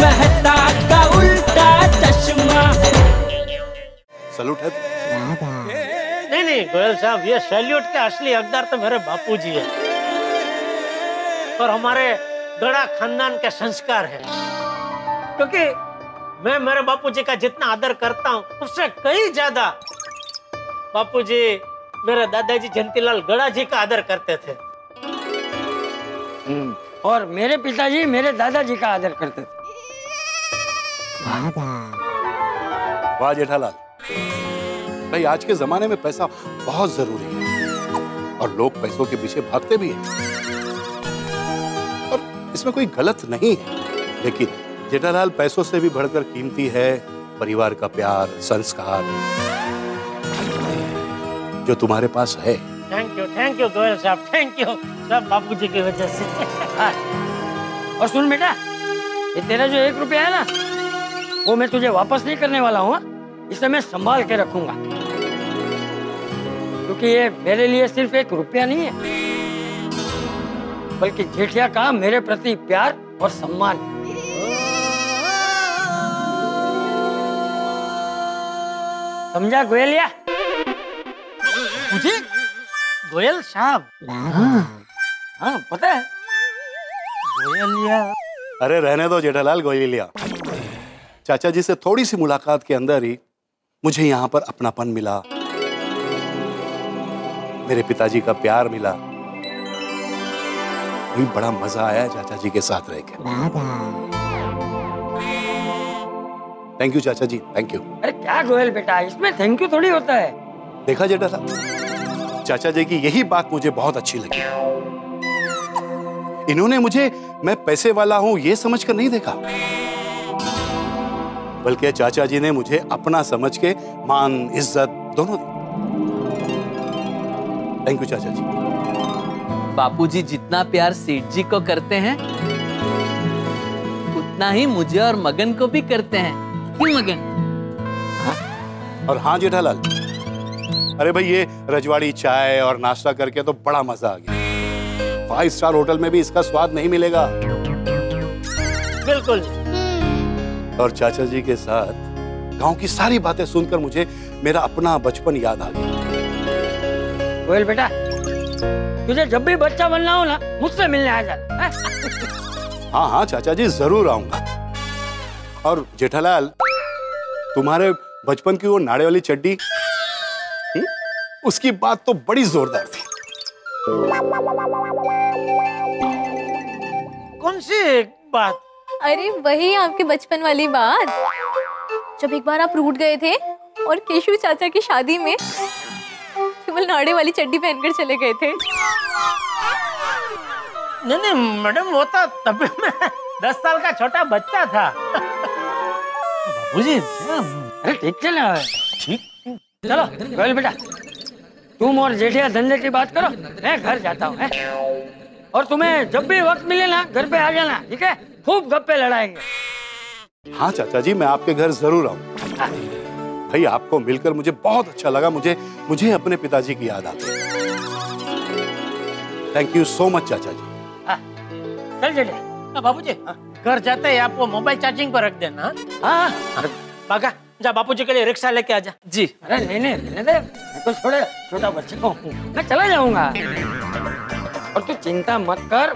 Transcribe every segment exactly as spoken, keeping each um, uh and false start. मेहता का उल्टा चश्मा। सैल्यूट है। नहीं नहीं गोयल साहब, ये सैल्यूट के असली हकदार तो मेरे बापूजी है और हमारे गड़ा खानदान के संस्कार है, क्योंकि मैं मेरे बापूजी का जितना आदर करता हूँ उससे कहीं ज्यादा बापूजी मेरे दादाजी जयंतीलाल गड़ा जी का आदर करते थे और मेरे पिताजी मेरे दादाजी का आदर करते थे। वाह जेठालाल भाई, आज के जमाने में पैसा बहुत जरूरी है और लोग पैसों के पीछे भागते भी हैं और इसमें कोई गलत नहीं है, लेकिन जेठालाल पैसों से भी बढ़कर कीमती है परिवार का प्यार, संस्कार जो तुम्हारे पास है। Thank you thank you Goyal साहब, थैंक यू सब बापूजी की वजह से। और सुन बेटा, ये तेरा जो एक रुपया है ना वो मैं तुझे वापस नहीं करने वाला हूँ, इसे मैं संभाल के रखूंगा क्योंकि ये मेरे लिए सिर्फ एक रुपया नहीं है बल्कि जेठिया का मेरे प्रति प्यार और सम्मान। समझा गोयलिया? मुझे गोयल साहब हाँ पता है गोयलिया। अरे रहने दो जेठालाल, गोयलिया चाचा जी से थोड़ी सी मुलाकात के अंदर ही मुझे यहाँ पर अपनापन मिला, मेरे पिताजी का प्यार मिला, भी बड़ा मजा आया चाचा जी के साथ रहकर। थैंक यू चाचा जी, थैंक यू। अरे क्या गोयल बेटा, इसमें थैंक यू थोड़ी होता है। देखा जेठालाल, चाचा जी की यही बात मुझे बहुत अच्छी लगी, इन्होंने मुझे मैं पैसे वाला हूं ये समझकर नहीं देखा बल्कि चाचा जी ने मुझे अपना समझ के मान इज्जत दोनों दी। थैंक यू चाचा जी। बापूजी जितना प्यार सेठ जी को करते हैं उतना ही मुझे और मगन को भी करते हैं। क्यों मगन? और हाँ जेठालाल, अरे भाई ये रजवाड़ी चाय और नाश्ता करके तो बड़ा मजा आ गया, फाइव स्टार होटल में भी इसका स्वाद नहीं मिलेगा। बिल्कुल। और चाचा जी के साथ गांव की सारी बातें सुनकर मुझे मेरा अपना बचपन याद आ गया। गोयल बेटा, तुझे जब भी बच्चा बनना हो ना मुझसे मिलने आ जाना। हाँ हाँ चाचा जी जरूर आऊंगा। और जेठालाल, तुम्हारे बचपन की वो नाड़े वाली चड्डी, उसकी बात तो बड़ी जोरदार थी। कौन सी बात? अरे वही आपके बचपन वाली बात, जब एक बार आप रूठ गए थे और केशव चाचा की शादी में केवल नाड़े वाली चड्डी पहनकर चले गए थे। नहीं नहीं मैडम, वो तो तभी मैं दस साल का छोटा बच्चा था। बाबूजी अरे ठीक चल ना, ठीक चलो गोयल बेटा, तुम और जेठिया धंधे की बात करो, मैं घर जाता हूँ। और तुम्हें जब भी वक्त मिले ना घर पे आ जाना, ठीक है? खूब गप्पे लड़ाएंगे। हाँ चाचा जी, मैं आपके घर जरूर आऊँ। भाई आपको मिलकर मुझे बहुत अच्छा लगा, मुझे मुझे अपने पिताजी की याद आती। थैंक यू सो मच चाचा जी। चल जेठिया, बापूजी घर जाते ही आपको मोबाइल चार्जिंग पर रख देना। हाँ जा, बापूजी के लिए रिक्शा लेके आजा। जी अरे नहीं नहीं, नहीं, नहीं मैं तो छोड़े छोटा बच्चे को, मैं चला जाऊंगा। और तू चिंता मत कर,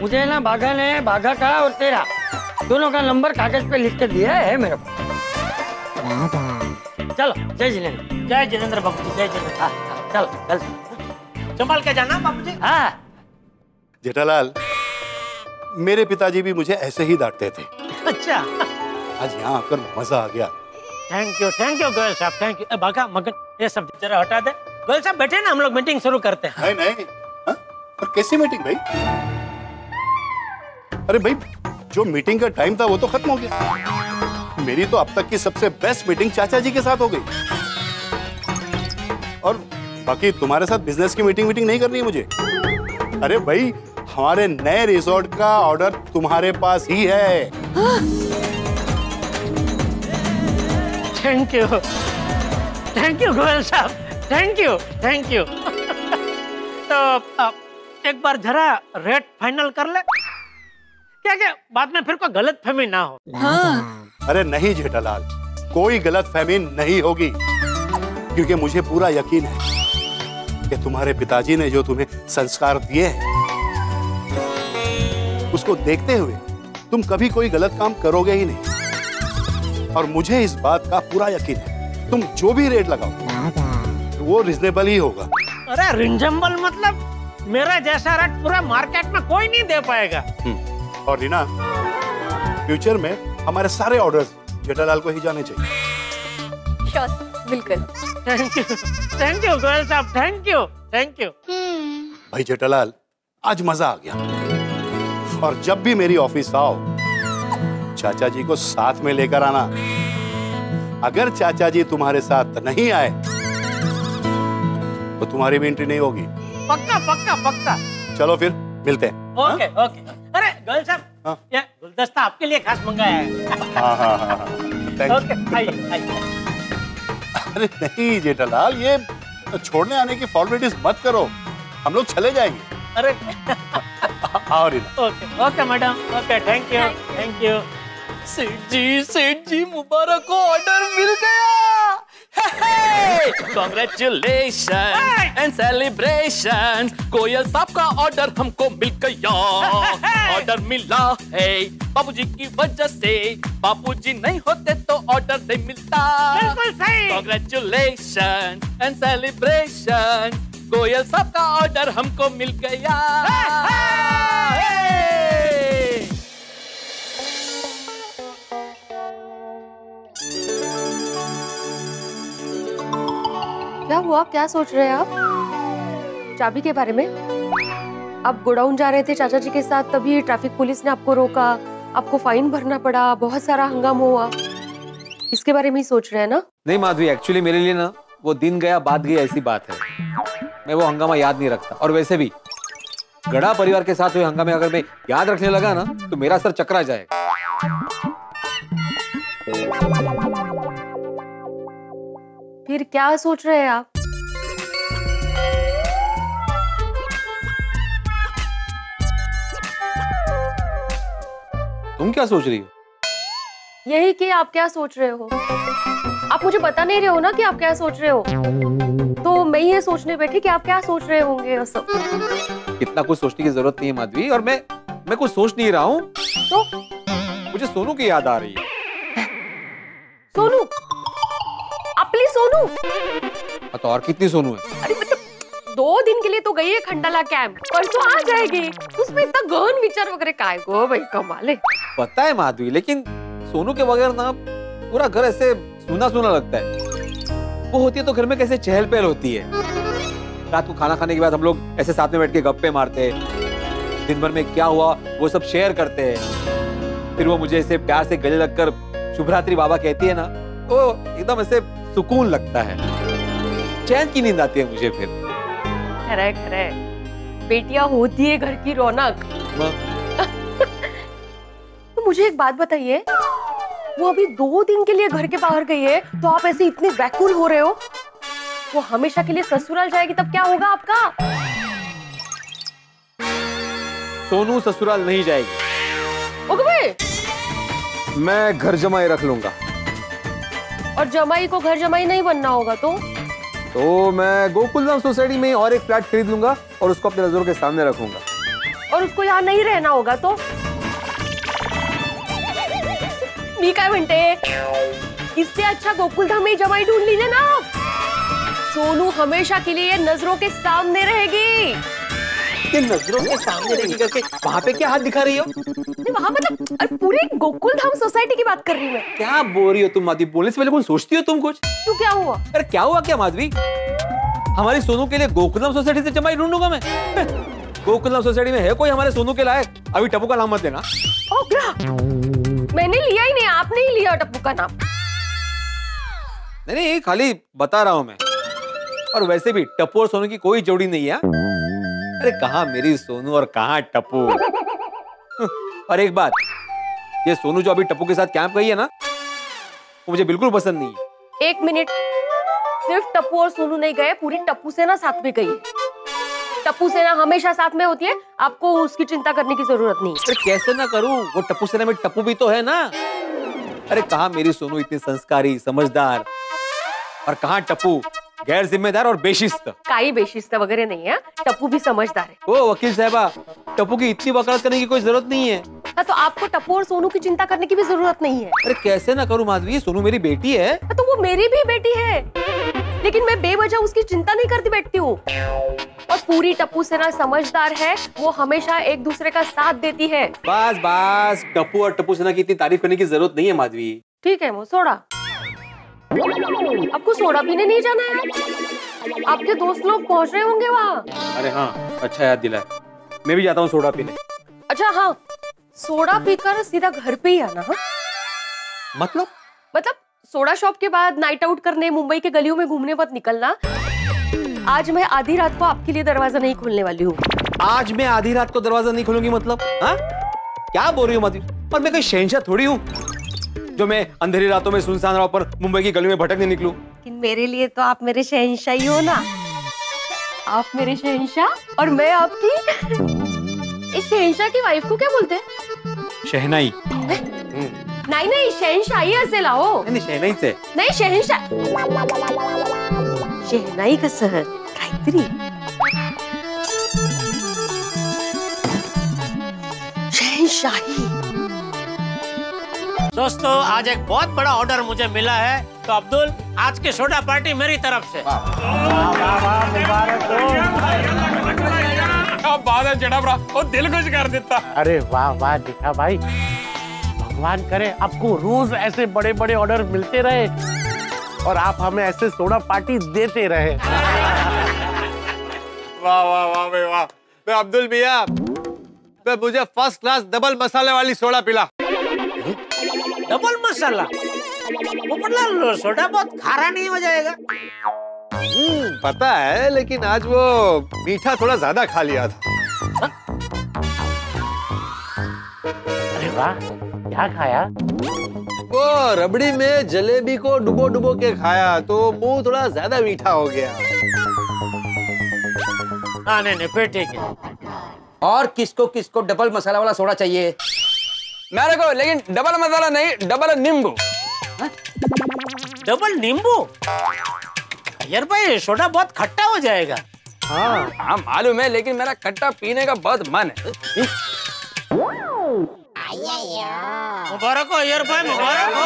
मुझे ना बाघा ने बाघा का और तेरा दोनों का नंबर कागज पे लिख के दिया है मेरे को। चलो जय जिनेन्द्र, जय जिनेन्द्र बापूजी, जय जिनेन्द्र। चल चल संभाल के जाना बापूजी। हाँ जेठालाल, मेरे पिताजी भी मुझे ऐसे ही डांटते थे। अच्छा, आज यहाँ आकर मजा आ गया। Thank you thank you Goyal साहब, थैंक यू। बाका मगन ये सब जरा हटा दे। गोयल साहब बैठे ना, हम लोग मीटिंग शुरू करते हैं। नहीं नहीं, पर कैसी मीटिंग भाई? अरे भाई जो मीटिंग का टाइम था वो तो खत्म हो गया। मेरी तो अब तक की सबसे बेस्ट मीटिंग चाचा जी के साथ हो गई और बाकी तुम्हारे साथ बिजनेस की मीटिंग मीटिंग नहीं करनी है मुझे। अरे भाई हमारे नए रिसोर्ट का ऑर्डर तुम्हारे पास ही है। Thank you thank you Goyal साहब, थैंक यू थैंक यू। तो एक बार जरा रेट फाइनल कर ले, क्या क्या बाद में फिर कोई गलत फहमी ना हो। हाँ। अरे नहीं जेठालाल, कोई गलत फहमी नहीं होगी, क्योंकि मुझे पूरा यकीन है कि तुम्हारे पिताजी ने जो तुम्हें संस्कार दिए हैं, उसको देखते हुए तुम कभी कोई गलत काम करोगे ही नहीं। और मुझे इस बात का पूरा यकीन है, तुम जो भी रेट लगाओ वो रिजनेबल ही होगा। अरे रिजनेबल मतलब मेरा जैसा रेट पूरा मार्केट में कोई नहीं दे पाएगा। और रीना, फ्यूचर में हमारे सारे ऑर्डर्स जेठालाल को ही जाने चाहिए। श्योर, बिल्कुल। Thank you, thank you Goyal साहब, थैंक यू, थैंक यू। भाई जेठालाल, आज मजा आ गया। और जब भी मेरी ऑफिस आओ, चाचा जी को साथ में लेकर आना। अगर चाचा जी तुम्हारे साथ नहीं आए तो तुम्हारी भी एंट्री नहीं होगी। पक्का पक्का पक्का। चलो फिर मिलते हैं। Okay okay. अरे गोयल साहब, ये गुलदस्ता आपके लिए खास मंगाया है। हाँ हाँ हाँ। ओके, आइए आइए। अरे नहीं जेठालाल, ये छोड़ने आने की फॉर्मेलिटीज मत करो, हम लोग चले जाएंगे। अरे और okay okay madam, okay thank you thank you. सेठ जी सेठ जी मुबारक हो, ऑर्डर मिल गया। Hey, congratulations and celebrations. Goyal साहब का ऑर्डर हमको मिल गया। ऑर्डर मिला है बापूजी की वजह से, बापूजी नहीं होते तो ऑर्डर नहीं मिलता। बिल्कुल सही। Congratulations and celebrations. गोयल साहब का ऑर्डर हमको मिल गया। क्या हुआ, क्या सोच रहे हैं आप चाबी के बारे में? आप गोडाउन जा रहे थे चाचा जी के साथ, तभी ट्रैफिक पुलिस ने आपको रोका, आपको फाइन भरना पड़ा, बहुत सारा हंगामा हुआ, इसके बारे में ही सोच रहे हैं ना? नहीं माधवी, एक्चुअली मेरे लिए ना वो दिन गया बात गई ऐसी बात है, मैं वो हंगामा याद नहीं रखता। और वैसे भी गड़ा परिवार के साथ हुए हंगामे अगर मैं याद रखने लगा ना तो मेरा सर चकरा जाएगा। फिर क्या सोच रहे हैं आप? तुम क्या सोच रही हो? यही कि आप क्या सोच रहे हो। आप मुझे बता नहीं रहे हो ना कि आप क्या सोच रहे हो, तो मैं ये सोचने बैठी कि आप क्या सोच रहे होंगे। वो सब इतना कुछ सोचने की जरूरत नहीं है माधवी, और मैं मैं कुछ सोच नहीं रहा हूँ। तो मुझे सोनू की याद आ रही है। सोनू? प्लीज सोनू। तो और कितनी सोनू है? अरे मतलब दो दिन के लिए तो गई है खंडाला कैंप, परसों आ जाएगी। उसमें इतना गहन विचार वगैरह काय को भाई, कमाल है। पता है माधवी, लेकिन सोनू के बगैर ना पूरा घर ऐसे सूना सूना लगता है। वो होती है तो घर में कैसे चहल पहल होती है। रात को खाना खाने के बाद हम लोग ऐसे साथ में बैठ के गप्पे मारते है, दिन भर में क्या हुआ वो सब शेयर करते है। फिर वो मुझे ऐसे प्यार से गले लगकर शुभरात्रि बाबा कहती है ना, वो एकदम ऐसे सुकून लगता है, चैन की नींद आती है मुझे। फिर खरे खरे बेटियां होती है घर की रौनक। तो मुझे एक बात बताइए, वो अभी दो दिन के लिए घर के बाहर गई है तो आप ऐसे इतने व्याकुल हो रहे हो? वो हमेशा के लिए ससुराल जाएगी तब क्या होगा आपका? सोनू ससुराल नहीं जाएगी। ओके भाई, मैं घर जमाए रख लूंगा। और जमाई को घर जमाई नहीं बनना होगा तो? तो मैं गोकुलधाम सोसाइटी में और एक फ्लैट खरीद लूंगा और उसको अपने नजरों के सामने रखूंगा। और उसको यहाँ नहीं रहना होगा तो? मी काय म्हणते, इससे अच्छा गोकुलधाम में जमाई ढूंढ लीजिए ना। सोनू हमेशा के लिए नजरों के सामने रहेगी। ये नजरों के सामने रहेगी करके वहाँ पे क्या हाथ दिखा रही हो? नहीं वहाँ मतलब अरे पूरे गोकुलधाम सोसाइटी की बात कर रही हूँ मैं। क्या बोल रही हो तुम माधवी, बोलने से पहले कुछ सोचती हो तुम कुछ? तो क्या हुआ? अरे क्या हुआ क्या माधवी, हमारी सोनू के लिए गोकुलधाम सोसाइटी से जमाई ढूंढूंगा मैं? गोकुलधाम सोसाइटी में है कोई हमारे सोनू के लायक? अभी टप्पू का नाम मत देना। मैंने लिया ही नहीं, आपने ही लिया टप्पू का नाम। नहीं नहीं, खाली बता रहा हूँ मैं। और वैसे भी टप्पू और सोनू की कोई जोड़ी नहीं है। अरे कहाँ मेरी सोनू और कहाँ टप्पू। और एक बात, ये सोनू जो अभी टप्पू के साथ कैंप गई है ना, वो मुझे बिल्कुल पसंद नहीं है। एक मिनट, सिर्फ टप्पू और सोनू नहीं गए, पूरी टप्पू सेना साथ में गई है। टप्पू सेना हमेशा साथ में होती है, आपको उसकी चिंता करने की जरूरत नहीं। अरे कैसे ना करूं, वो टप्पू सेना में टप्पू भी तो है ना। अरे कहाँ मेरी सोनू इतनी संस्कारी समझदार और कहाँ टप्पू गैर जिम्मेदार और बेशिस्त। काई बेशिस्त वगैरह नहीं है, टप्पू भी समझदार है। ओ वकील साहबा, टप्पू की इतनी वकालत करने की कोई जरूरत नहीं है। हाँ तो आपको टप्पू और सोनू की चिंता करने की भी जरूरत नहीं है। अरे कैसे ना करूं माधवी, सोनू मेरी बेटी है। हाँ तो वो मेरी भी बेटी है, लेकिन मैं बेवजह उसकी चिंता नहीं करती बैठती हूँ। और पूरी टप्पू सेना समझदार है, वो हमेशा एक दूसरे का साथ देती है। बस बस, टप्पू और टप्पू सेना की इतनी तारीफ करने की जरूरत नहीं है माधवी। ठीक है, वो सोडा आपको सोडा पीने नहीं जाना है, आपके दोस्त लोग पहुंच रहे होंगे वहाँ। अरे हाँ, अच्छा याद दिलाए, मैं भी जाता हूँ सोडा पीने। अच्छा हाँ, सोडा पीकर सीधा घर पे ही आना। हाँ मतलब मतलब सोडा शॉप के बाद नाइट आउट करने मुंबई के गलियों में घूमने मत निकलना। आज मैं आधी रात को आपके लिए दरवाजा नहीं खोलने वाली हूँ। आज मैं आधी रात को दरवाजा नहीं खोलूंगी मतलब? हाँ क्या बोल रही हूँ माधवी, पर मैं कोई शहंशाह थोड़ी हूँ जो मैं अंधेरी रातों में सुनसान राहों पर मुंबई की गलियों में भटकने निकलूं। लेकिन मेरे लिए तो आप मेरे शहंशाह ही हो ना। आप मेरे शहंशाह और मैं आपकी। इस शहंशाह की वाइफ को क्या बोलते हैं? शहनाई। नहीं नहीं, शहंशाही ऐसे लाओ। नहीं शहनाई से नहीं, शहंशाह शहनाई का सहर गायत्री, शहंशाही। दोस्तों आज एक बहुत बड़ा ऑर्डर मुझे मिला है, तो अब्दुल आज की सोडा पार्टी मेरी तरफ से। मुबारक, दिल खुश कर देता। अरे वाह वाह, देखा भाई, भगवान करे आपको रोज ऐसे बड़े बड़े ऑर्डर मिलते रहे और आप हमें ऐसे सोडा पार्टी देते रहे। वाह वाह वाह भाई वाह। अब्दुल भैया मुझे फर्स्ट क्लास डबल मसाले वाली सोडा पिला। डबल मसाला? पोपटलाल सोडा बहुत खारा नहीं हो जाएगा? हम्म, पता है, लेकिन आज वो मीठा थोड़ा ज्यादा खा लिया था। अरे वाह, क्या खाया? वो रबड़ी में जलेबी को डुबो डुबो के खाया तो मुंह थोड़ा ज्यादा मीठा हो गया। हाँ नहीं नहीं, फिर ठीक है। और किसको किसको डबल मसाला वाला सोडा चाहिए? मेरे को, लेकिन डबल मसाला नहीं, डबल नींबू। डबल नींबू? यार भाई सोडा बहुत खट्टा हो जाएगा। हाँ हाँ मालूम है, लेकिन मेरा खट्टा पीने का बहुत मन है। मुबारक हो यार भाई, मुबारक हो।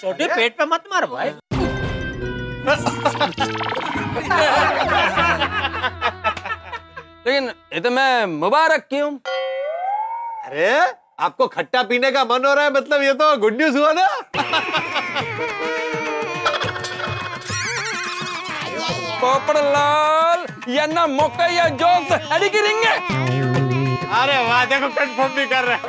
सोडे पेट पे मत मार भाई। लेकिन ये तो मैं मुबारक क्यों? अरे आपको खट्टा पीने का मन हो रहा है, मतलब ये तो गुड न्यूज हुआ ना। पोपटलाल ये ना मौका या जोक्स अड़ी की रिंग है। अरे वाह, देखो कंफर्म भी कर रहे हैं।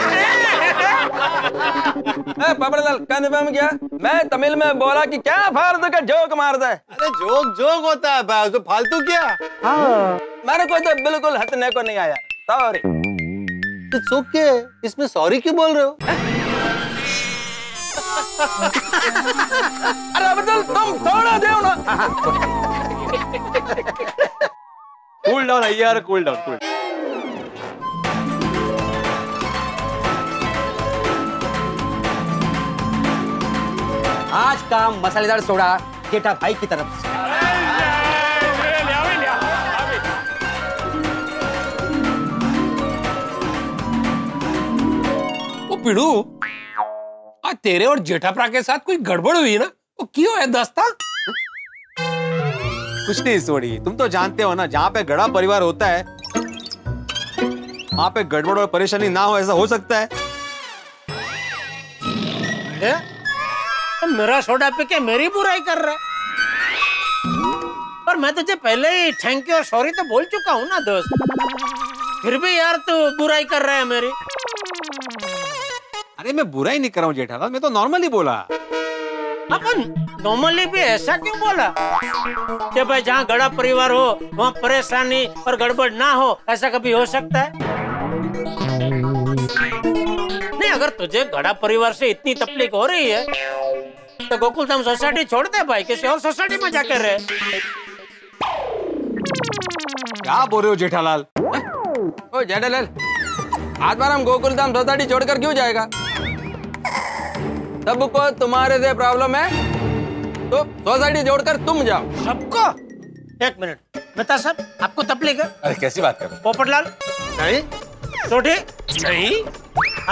पोपटलाल कंफर्म क्या? मैं तमिल में बोला कि क्या फालतू का जोक मारता है। अरे जोक जोक होता है भाई, तो फालतू क्या। हाँ मेरे को तो बिल्कुल हंसने को नहीं आया, सॉरी। इट्स ओके, इसमें सॉरी क्यों बोल रहे हो? अरे अब्दुल तुम थोड़ा देओ ना। कूल डाउन यार, कूल डाउन कूल। आज का मसालेदार सोडा जेठा भाई की तरफ से। पिड़ू, आज तेरे और जेठाप्रा के साथ कोई गड़बड़ हुई ना, वो क्यों है दस्ता? कुछ नहीं सोड़ी, तुम तो जानते हो ना, जहाँ पे गड़ा परिवार होता है वहाँ पे गड़बड़ और परेशानी ना हो, ऐसा हो सकता है? ए? मेरा सोडा पी के मेरी बुराई कर रहा है, पर मैं तुझे पहले ही थैंक यू और सॉरी तो बोल चुका हूँ ना दोस्त, फिर भी यार तू बुराई कर रहा है मेरी। अरे मैं बुरा ही नहीं कर रहा हूँ जेठालाल, मैं तो नॉर्मली बोला। अपन नॉर्मली भी ऐसा क्यों बोला कि भाई जहाँ गड़ा परिवार हो वहाँ परेशानी और गड़बड़ ना हो, ऐसा कभी हो सकता है? नहीं, अगर तुझे गड़ा परिवार से इतनी तकलीफ हो रही है तो गोकुलधाम सोसाइटी छोड़ दे भाई, किसी और सोसाइटी में जाकर रहे। क्या बोल रहे हो जेठालाल? ओ जेठालाल, आज बार हम गोकुलधाम सोसाइटी छोड़कर क्यों जाएगा? सबको तुम्हारे से प्रॉब्लम है, तो सोसाइटी छोड़कर तुम जाओ। सबको? एक मिनट, बता साहब आपको तपलेगा? अरे कैसी बात कर रहे हो? पोपटलाल नहीं, छोटे नहीं,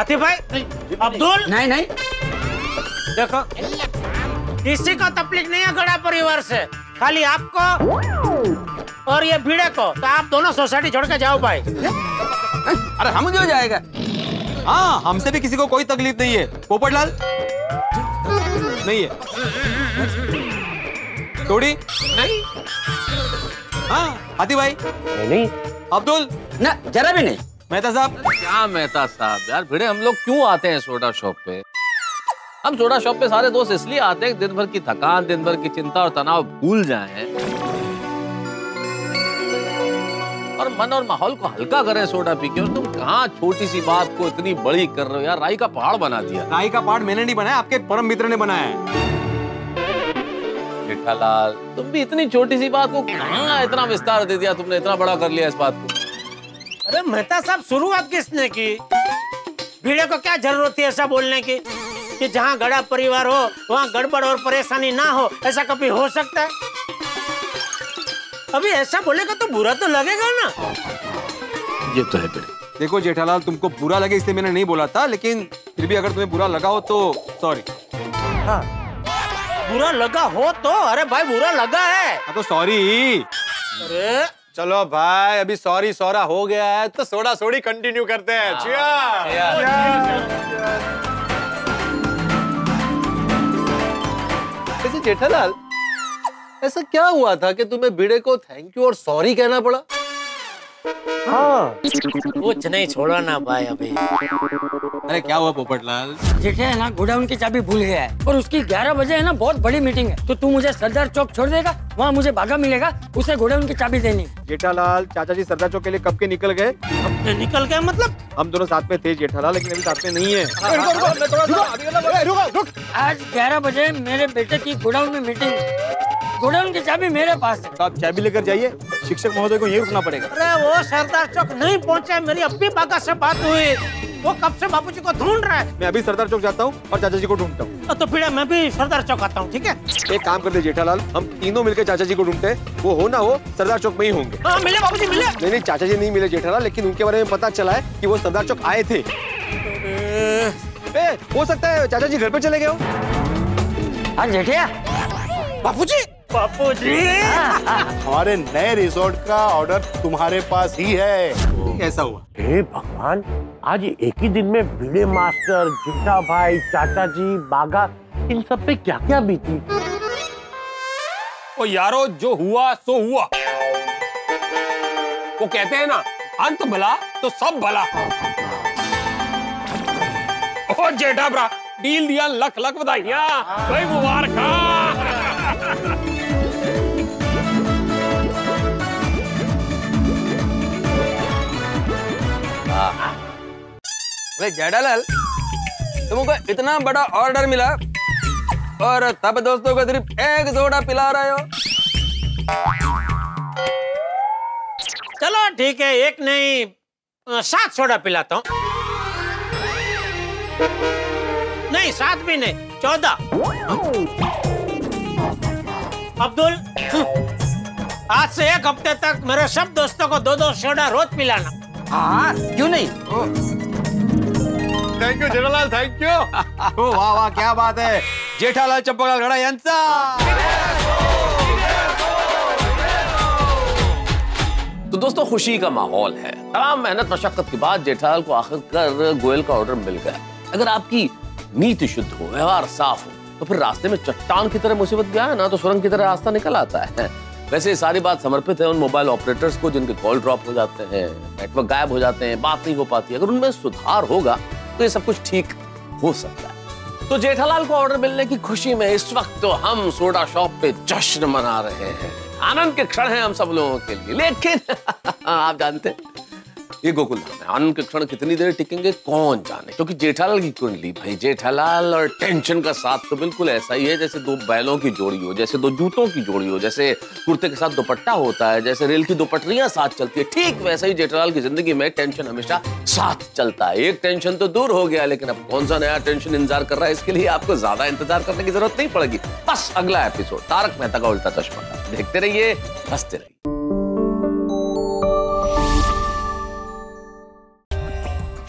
आतिफ भाई, अब्दुल नहीं नहीं। देखो किसी को तपलीक नहीं है गड़ा परिवार से, खाली आपको और ये भिड़े को, तो आप दोनों सोसाइटी छोड़ के जाओ भाई। अरे हम क्यों जाएगा? हाँ हमसे भी किसी को कोई तकलीफ नहीं है। पोपटलाल नहीं है, थोड़ी नहीं, हाँ आती भाई नहीं, अब्दुल ना जरा भी नहीं। मेहता साहब क्या मेहता साहब यार, भिड़े हम लोग क्यों आते हैं सोडा शॉप पे? हम सोडा शॉप पे सारे दोस्त इसलिए आते हैं दिन भर की थकान, दिन भर की चिंता और तनाव भूल जाएं और मन और माहौल को हल्का करें सोडा पी के। और तुम कहाँ छोटी सी बात को इतनी बड़ी कर रहे हो यार, राई का पहाड़ बना दिया। राई का पहाड़ मैंने नहीं बनाया, आपके परम मित्र ने बनाया है। जेठालाल तुम भी इतनी छोटी सी बात को कहाँ इतना विस्तार दे दिया तुमने, इतना बड़ा कर लिया इस बात को। अरे मेहता साहब शुरुआत किसने की? भिड़े को क्या जरूरत थी ऐसा बोलने की कि जहाँ गड़ा परिवार हो वहाँ गड़बड़ और परेशानी ना हो, ऐसा कभी हो सकता है? अभी ऐसा बोलेगा तो बुरा तो लगेगा ना। ये तो है। देखो जेठालाल तुमको बुरा लगे इसलिए मैंने नहीं बोला था, लेकिन फिर भी अगर तुम्हें बुरा लगा हो तो सॉरी। हाँ बुरा लगा हो तो? अरे भाई बुरा लगा है तो सॉरी। अरे चलो भाई अभी सॉरी सौरा हो गया है तो सोडा सोडी कंटिन्यू करते हैं। जेठालाल ऐसा क्या हुआ था कि तुम्हें भिड़े को थैंक यू और सॉरी कहना पड़ा? हाँ कुछ नहीं, छोड़ो ना भाई अभी। अरे क्या हुआ पोपटलाल? जेठा है ना गोडाउन की चाबी भूल गया है और उसकी ग्यारह बजे है ना बहुत बड़ी मीटिंग है, तो तू मुझे सरदार चौक छोड़ देगा, वहाँ मुझे भागा मिलेगा, उसे गोडाउन की चाबी देनी। जेठालाल चाचा जी सरदार चौक के लिए कब के निकल गए? कब के निकल गए मतलब? हम दोनों साथ में थे जेठालाल, लेकिन अभी साथ में नहीं है। आज ग्यारह बजे मेरे बेटे की गोडाउन में मीटिंग है, गोडाउन की चाबी मेरे पास है। आप चाबी लेकर जाइए, शिक्षक महोदय को यही रुकना पड़ेगा। अरे वो सरदार चौक नहीं पहुंचा, मेरी अभी बागा से बात हुई, वो कब से बापूजी को ढूंढ रहा है। मैं अभी सरदार चौक जाता हूँ और चाचा जी को ढूंढता हूँ। तो फिर मैं भी सरदार चौक आता हूँ, ठीक है? एक काम करते जेठालाल, हम तीनों मिलकर चाचा जी को ढूंढते हैं, वो हो ना हो सरदार चौक में ही होंगे। आ, मिले बापूजी मिले? नहीं नहीं चाचा जी नहीं मिले जेठालाल, लेकिन उनके बारे में पता चला है कि वो सरदार चौक आए थे। हो सकता है चाचा जी घर पे चले गए हो। जेठिया बापूजी बापूजी हमारे नए रिसोर्ट का ऑर्डर तुम्हारे पास ही है। कैसा हुआ? हे भगवान, आज एक ही दिन में भिड़े मास्टर, जिंदा भाई, चाचा जी, बागा, इन सब पे क्या क्या बीती। ओ यारो जो हुआ सो हुआ, वो कहते हैं ना अंत भला तो सब भला। ओ जेठा ब्रा डील दिया, लख लख बधाइयां भाई, मुबारक। जेठालाल तुमको इतना बड़ा ऑर्डर मिला और तब दोस्तों को सिर्फ एक सोडा पिला रहे हो। चलो ठीक है, एक नहीं सात सोडा पिलाता हूँ। नहीं सात भी नहीं, चौदह। अब्दुल आज से एक हफ्ते तक मेरे सब दोस्तों को दो दो सोडा रोज पिलाना। हाँ क्यों नहीं? Thank you Jethalal, thank you. वाह वाह क्या बात है जेठालाल चंपकलाल गड़ा यांचा। तो दोस्तों खुशी का माहौल है, तमाम मेहनत मशक्कत के बाद जेठालाल को आखिरकार गोयल का ऑर्डर मिल गया। अगर आपकी नीति शुद्ध हो, व्यवहार साफ हो, तो फिर रास्ते में चट्टान की तरह मुसीबत भी आए ना तो सुरंग की तरह रास्ता निकल आता है। वैसे ये सारी बात समर्पित है उन मोबाइल ऑपरेटर्स को जिनके कॉल ड्रॉप हो जाते हैं, नेटवर्क गायब हो जाते हैं, बात नहीं हो पाती। अगर उनमें सुधार होगा तो ये सब कुछ ठीक हो सकता है। तो जेठालाल को ऑर्डर मिलने की खुशी में इस वक्त तो हम सोडा शॉप पे जश्न मना रहे हैं, आनंद के क्षण हैं हम सब लोगों के लिए। लेकिन आप जानते हैं ये गोकुलधाम है। आनंद के क्षण कितनी देर टिकेंगे कौन जाने, क्योंकि जेठालाल की कुंडली भाई, जेठालाल और टेंशन का साथ तो बिल्कुल ऐसा ही है जैसे दो बैलों की जोड़ी हो, जैसे दो जूतों की जोड़ी हो, जैसे कुर्ते के साथ दोपट्टा होता है, जैसे रेल की दोपटरियां साथ चलती है, ठीक वैसे ही जेठालाल की जिंदगी में टेंशन हमेशा साथ चलता है। एक टेंशन तो दूर हो गया, लेकिन अब कौन सा नया टेंशन इंतजार कर रहा है, इसके लिए आपको ज्यादा इंतजार करने की जरूरत नहीं पड़ेगी। बस अगला एपिसोड तारक मेहता का उल्टा चश्मा देखते रहिए, हंसते रहिए।